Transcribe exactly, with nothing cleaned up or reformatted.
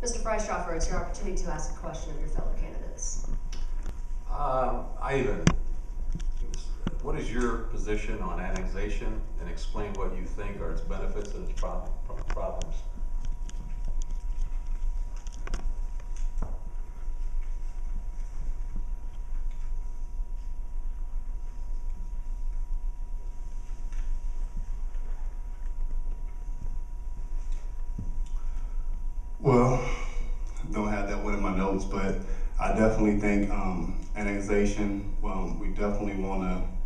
Mister Freistroffer, it's your opportunity to ask a question of your fellow candidates. Uh, Ivan, what is your position on annexation, and explain what you think are its benefits and its problem, problems? Well, don't have that one in my notes, but I definitely think um, annexation, well, we definitely want to